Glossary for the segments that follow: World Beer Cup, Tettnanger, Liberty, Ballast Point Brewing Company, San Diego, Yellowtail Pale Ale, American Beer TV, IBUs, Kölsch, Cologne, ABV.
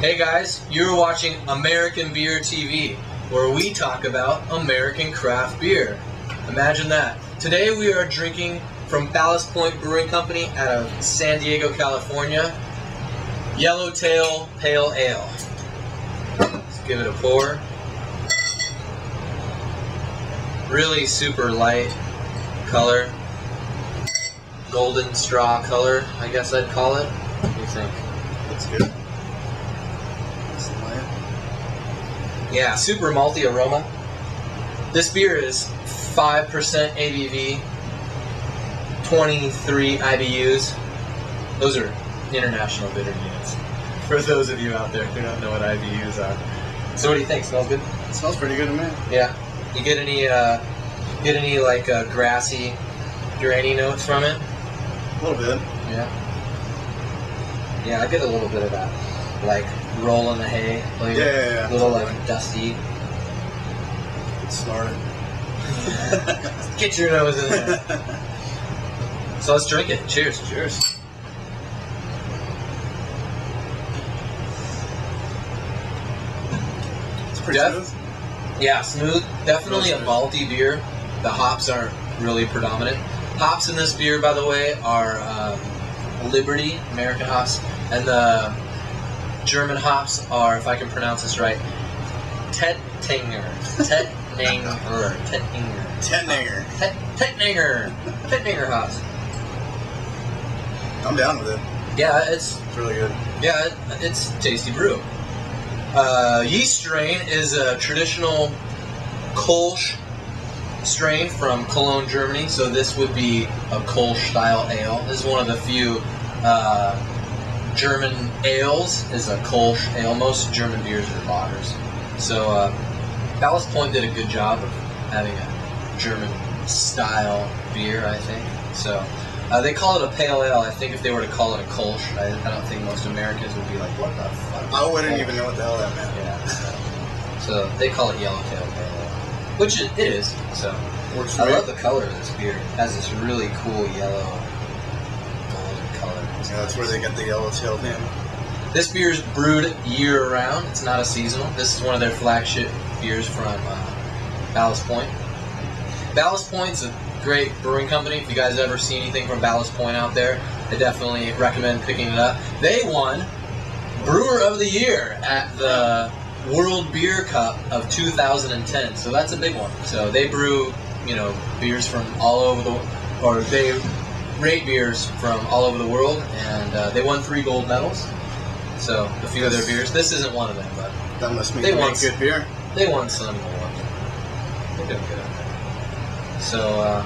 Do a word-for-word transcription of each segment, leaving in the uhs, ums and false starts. Hey guys, you're watching American Beer T V, where we talk about American craft beer. Imagine that. Today we are drinking from Ballast Point Brewing Company out of San Diego, California, Yellowtail Pale Ale. Let's give it a pour. Really super light color. Golden straw color, I guess I'd call it. What do you think? That's good. Yeah, super malty aroma. This beer is five percent A B V, twenty-three I B Us. Those are international bitter units. For those of you out there who don't know what I B Us are. So what do you think? Smells good? It smells pretty good to me. Yeah. You get any, uh, get any like uh, grassy, grainy notes from it? A little bit. Yeah. Yeah, I get a little bit of that. Like, roll in the hay, like yeah, yeah, yeah. A little like dusty. Get started. Get your nose in there. So let's drink it. Cheers. Cheers. It's pretty Def smooth. Yeah, smooth. Definitely smooth. A malty beer. The hops aren't really predominant. Hops in this beer, by the way, are um, Liberty, American hops, and the German hops are, if I can pronounce this right, Tettnanger. Tettnanger. Tettnanger. Tettnanger. Tettnanger. Tettnanger hops. I'm down with it. Yeah, it's, it's really good. Yeah, it, it's tasty brew. Uh, yeast strain is a traditional Kölsch strain from Cologne, Germany. So this would be a Kölsch style ale. This is one of the few. Uh, German ales is a Kölsch ale. Most German beers are lagers. So uh, Ballast Point did a good job of having a German style beer, I think. So uh, they call it a pale ale. I think if they were to call it a Kölsch, I, I don't think most Americans would be like, what the fuck? I wouldn't Kölsch? Even know what the hell that meant. Yeah. So, so they call it Yellowtail Pale Ale, which it is. So Works I great. Love the color of this beer. It has this really cool yellow. Yeah, that's where they get the yellowtail name. This beer is brewed year-round. It's not a seasonal. This is one of their flagship beers from uh, Ballast Point. Ballast Point's a great brewing company. If you guys ever see anything from Ballast Point out there, I definitely recommend picking it up. They won Brewer of the Year at the World Beer Cup of two thousand ten, so that's a big one. So they brew, you know, beers from all over the world, or they rate beers from all over the world, and uh, they won three gold medals. So a few of their beers. This isn't one of them, but that must mean they won good beer. They won some. They did good out there. So uh,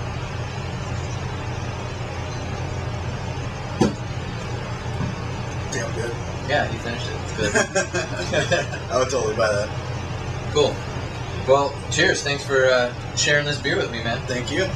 damn good. Yeah, you finished it. It's good. I would totally buy that. Cool. Well, cheers. Thanks for uh, sharing this beer with me, man. Thank you.